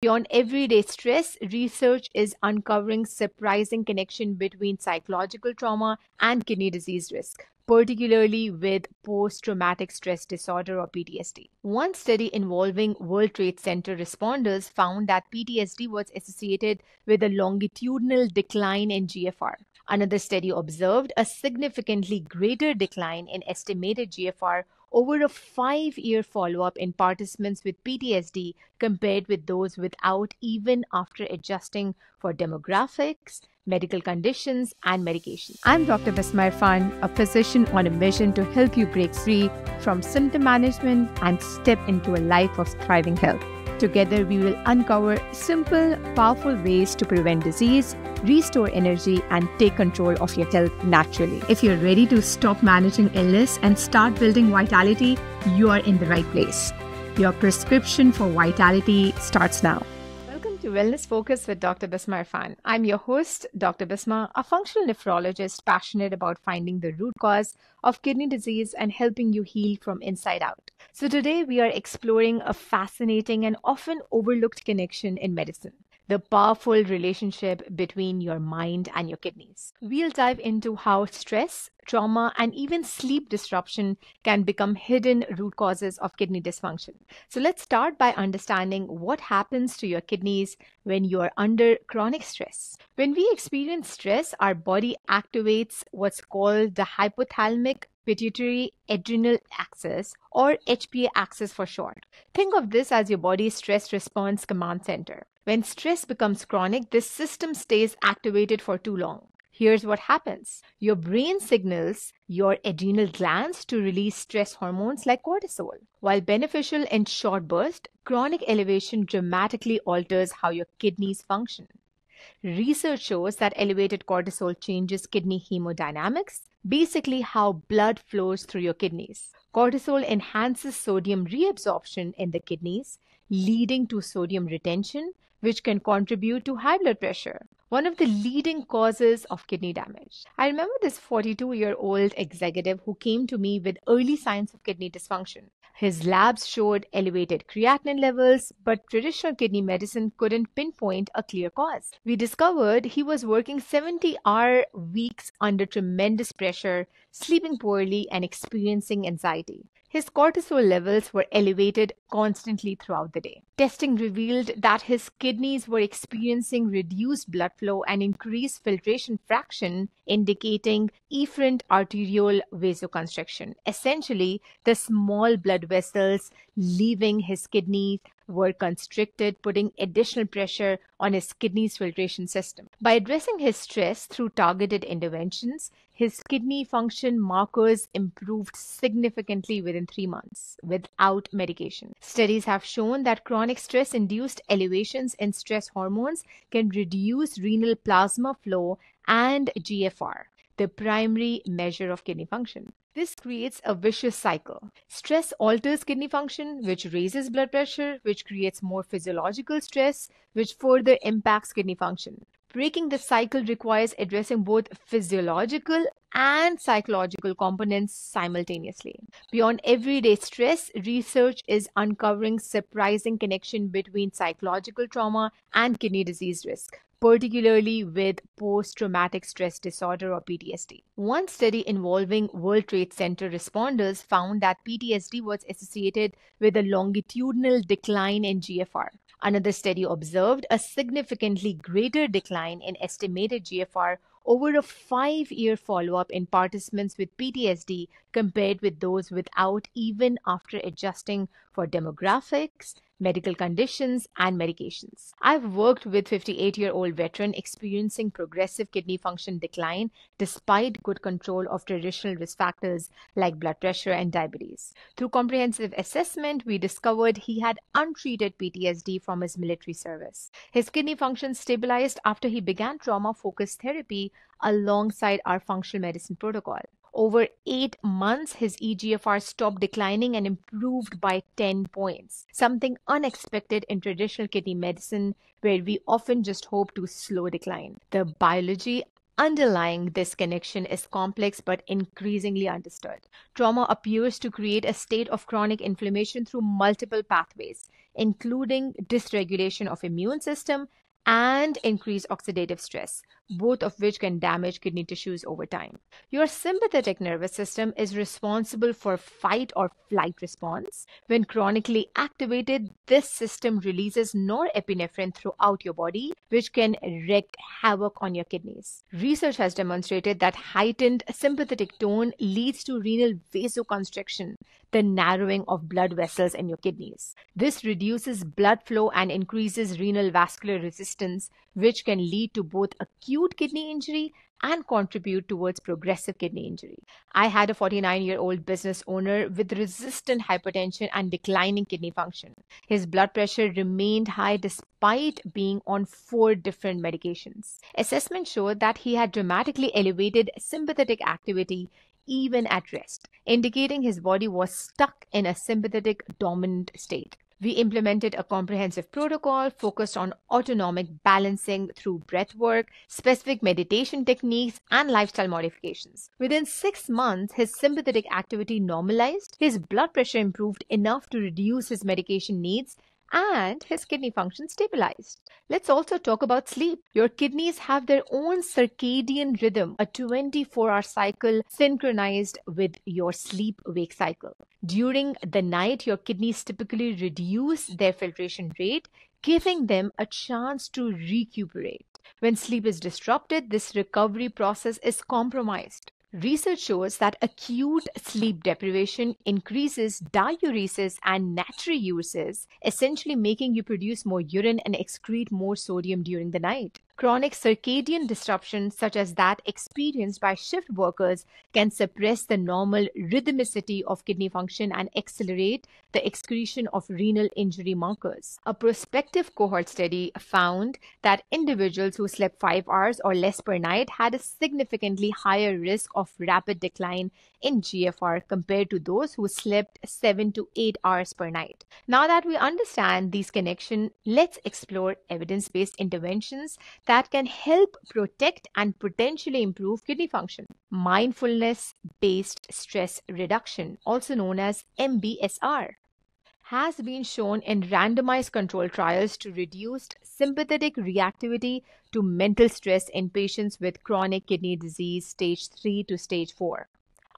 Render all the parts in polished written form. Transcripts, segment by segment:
Beyond everyday stress, research is uncovering surprising connection between psychological trauma and kidney disease risk, particularly with post-traumatic stress disorder or PTSD. One study involving World Trade Center responders found that PTSD was associated with a longitudinal decline in GFR. Another study observed a significantly greater decline in estimated GFR over a 5-year follow-up in participants with PTSD compared with those without, even after adjusting for demographics, medical conditions, and medication. I'm Dr. Bismah Irfan, a physician on a mission to help you break free from symptom management and step into a life of thriving health. Together, we will uncover simple, powerful ways to prevent disease, restore energy, and take control of your health naturally. If you're ready to stop managing illness and start building vitality, you are in the right place. Your prescription for vitality starts now. Welcome to Wellness Focus with Dr. Bismah Irfan. I'm your host, Dr. Bismah, a functional nephrologist passionate about finding the root cause of kidney disease and helping you heal from inside out. So today we are exploring a fascinating and often overlooked connection in medicine: the powerful relationship between your mind and your kidneys. We'll dive into how stress, trauma, and even sleep disruption can become hidden root causes of kidney dysfunction. So let's start by understanding what happens to your kidneys when you're under chronic stress. When we experience stress, our body activates what's called the hypothalamic pituitary adrenal axis, or HPA axis for short. Think of this as your body's stress response command center. When stress becomes chronic, this system stays activated for too long. Here's what happens. Your brain signals your adrenal glands to release stress hormones like cortisol. While beneficial in short bursts, chronic elevation dramatically alters how your kidneys function. Research shows that elevated cortisol changes kidney hemodynamics, basically how blood flows through your kidneys. Cortisol enhances sodium reabsorption in the kidneys, leading to sodium retention, which can contribute to high blood pressure, one of the leading causes of kidney damage. I remember this 42-year-old executive who came to me with early signs of kidney dysfunction. His labs showed elevated creatinine levels, but traditional kidney medicine couldn't pinpoint a clear cause. We discovered he was working 70-hour weeks under tremendous pressure, sleeping poorly, and experiencing anxiety. His cortisol levels were elevated constantly throughout the day. Testing revealed that his kidneys were experiencing reduced blood flow and increased filtration fraction, indicating efferent arterial vasoconstriction. Essentially, the small blood vessels leaving his kidneys were constricted, putting additional pressure on his kidney's filtration system. By addressing his stress through targeted interventions, his kidney function markers improved significantly within 3 months without medication. Studies have shown that chronic stress-induced elevations in stress hormones can reduce renal plasma flow and GFR, the primary measure of kidney function. This creates a vicious cycle. Stress alters kidney function, which raises blood pressure, which creates more physiological stress, which further impacts kidney function. Breaking this cycle requires addressing both physiological and psychological components simultaneously. Beyond everyday stress, research is uncovering surprising connection between psychological trauma and kidney disease risk, particularly with post-traumatic stress disorder or PTSD. One study involving World Trade Center responders found that PTSD was associated with a longitudinal decline in GFR. Another study observed a significantly greater decline in estimated GFR over a 5-year follow-up in participants with PTSD compared with those without, even after adjusting for demographics, medical conditions, and medications. I've worked with a 58-year-old veteran experiencing progressive kidney function decline despite good control of traditional risk factors like blood pressure and diabetes. Through comprehensive assessment, we discovered he had untreated PTSD from his military service. His kidney function stabilized after he began trauma-focused therapy alongside our functional medicine protocol. Over 8 months, his eGFR stopped declining and improved by 10 points, something unexpected in traditional kidney medicine, where we often just hope to slow decline. The biology underlying this connection is complex but increasingly understood. Trauma appears to create a state of chronic inflammation through multiple pathways, including dysregulation of immune system and increased oxidative stress, both of which can damage kidney tissues over time. Your sympathetic nervous system is responsible for fight or flight response. When chronically activated, this system releases norepinephrine throughout your body, which can wreak havoc on your kidneys. Research has demonstrated that heightened sympathetic tone leads to renal vasoconstriction, the narrowing of blood vessels in your kidneys. This reduces blood flow and increases renal vascular resistance, which can lead to both acute kidney injury and contribute towards progressive kidney injury. I had a 49-year-old business owner with resistant hypertension and declining kidney function. His blood pressure remained high despite being on 4 different medications. Assessment showed that he had dramatically elevated sympathetic activity even at rest, indicating his body was stuck in a sympathetic dominant state. We implemented a comprehensive protocol focused on autonomic balancing through breath work, specific meditation techniques, and lifestyle modifications. Within 6 months, his sympathetic activity normalized, his blood pressure improved enough to reduce his medication needs, and his kidney function stabilized. Let's also talk about sleep. Your kidneys have their own circadian rhythm, a 24-hour cycle synchronized with your sleep-wake cycle. During the night, your kidneys typically reduce their filtration rate, giving them a chance to recuperate. When sleep is disrupted, this recovery process is compromised. Research shows that acute sleep deprivation increases diuresis and natriuresis, essentially making you produce more urine and excrete more sodium during the night. Chronic circadian disruption, such as that experienced by shift workers, can suppress the normal rhythmicity of kidney function and accelerate the excretion of renal injury markers. A prospective cohort study found that individuals who slept 5 hours or less per night had a significantly higher risk of rapid decline in GFR compared to those who slept 7 to 8 hours per night. Now that we understand these connections, let's explore evidence-based interventions that can help protect and potentially improve kidney function. Mindfulness-based stress reduction, also known as MBSR, has been shown in randomized control trials to reduce sympathetic reactivity to mental stress in patients with chronic kidney disease stage 3 to stage 4.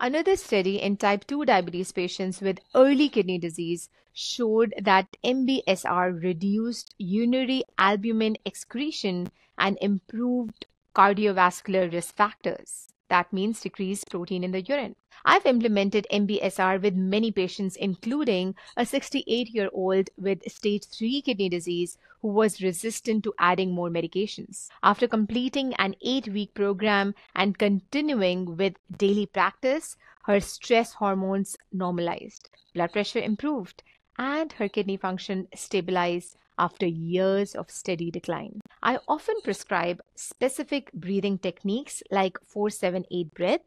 Another study in type 2 diabetes patients with early kidney disease showed that MBSR reduced urinary albumin excretion and improved cardiovascular risk factors. That means decreased protein in the urine. I've implemented MBSR with many patients, including a 68-year-old with stage 3 kidney disease who was resistant to adding more medications. After completing an 8-week program and continuing with daily practice, her stress hormones normalized, blood pressure improved, and her kidney function stabilized after years of steady decline. I often prescribe specific breathing techniques like 4-7-8 breath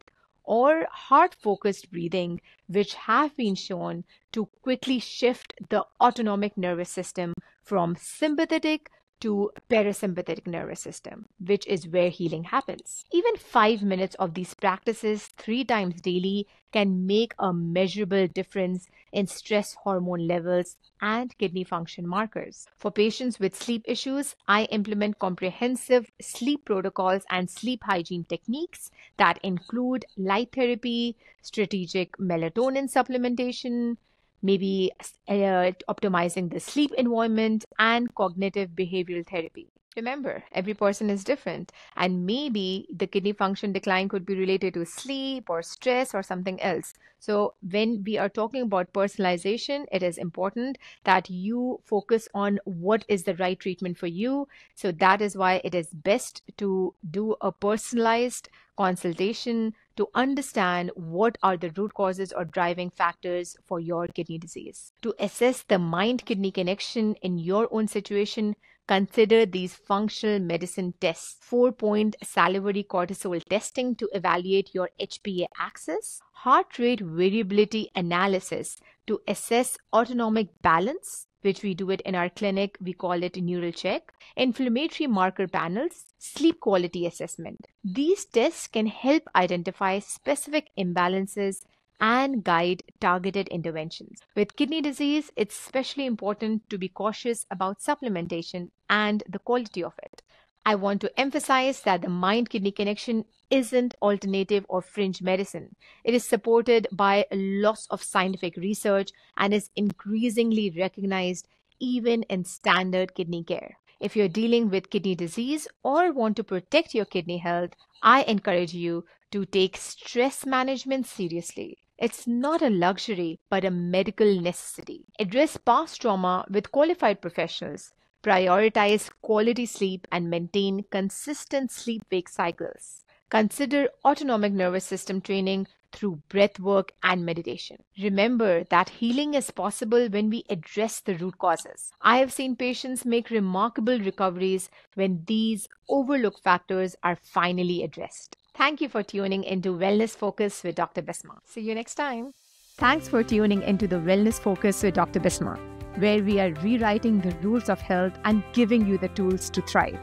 or heart-focused breathing, which have been shown to quickly shift the autonomic nervous system from sympathetic to parasympathetic nervous system, which is where healing happens. Even 5 minutes of these practices 3 times daily can make a measurable difference in stress hormone levels and kidney function markers. For patients with sleep issues, I implement comprehensive sleep protocols and sleep hygiene techniques that include light therapy, strategic melatonin supplementation, maybe optimizing the sleep environment, and cognitive behavioral therapy. Remember, every person is different, and maybe the kidney function decline could be related to sleep or stress or something else. So when we are talking about personalization, it is important that you focus on what is the right treatment for you. So that is why it is best to do a personalized consultation to understand what are the root causes or driving factors for your kidney disease. To assess the mind-kidney connection in your own situation, consider these functional medicine tests: 4-point salivary cortisol testing to evaluate your HPA axis, heart rate variability analysis to assess autonomic balance, which we do it in our clinic, we call it neural check, inflammatory marker panels, sleep quality assessment. These tests can help identify specific imbalances and guide targeted interventions. With kidney disease, it's especially important to be cautious about supplementation and the quality of it. I want to emphasize that the mind-kidney connection isn't alternative or fringe medicine. It is supported by lots of scientific research and is increasingly recognized even in standard kidney care. If you're dealing with kidney disease or want to protect your kidney health, I encourage you to take stress management seriously. It's not a luxury, but a medical necessity. Address past trauma with qualified professionals. Prioritize quality sleep and maintain consistent sleep-wake cycles. Consider autonomic nervous system training through breath work and meditation. Remember that healing is possible when we address the root causes. I have seen patients make remarkable recoveries when these overlooked factors are finally addressed. Thank you for tuning into Wellness Focus with Dr. Bismah. See you next time. Thanks for tuning into the Wellness Focus with Dr. Bismah, where we are rewriting the rules of health and giving you the tools to thrive.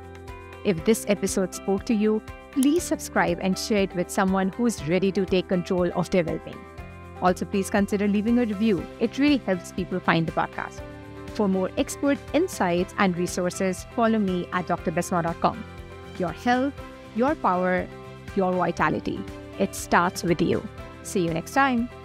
If this episode spoke to you, please subscribe and share it with someone who's ready to take control of their well-being. Also, please consider leaving a review. It really helps people find the podcast. For more expert insights and resources, follow me at drbismah.com. Your health, your power, your vitality. It starts with you. See you next time.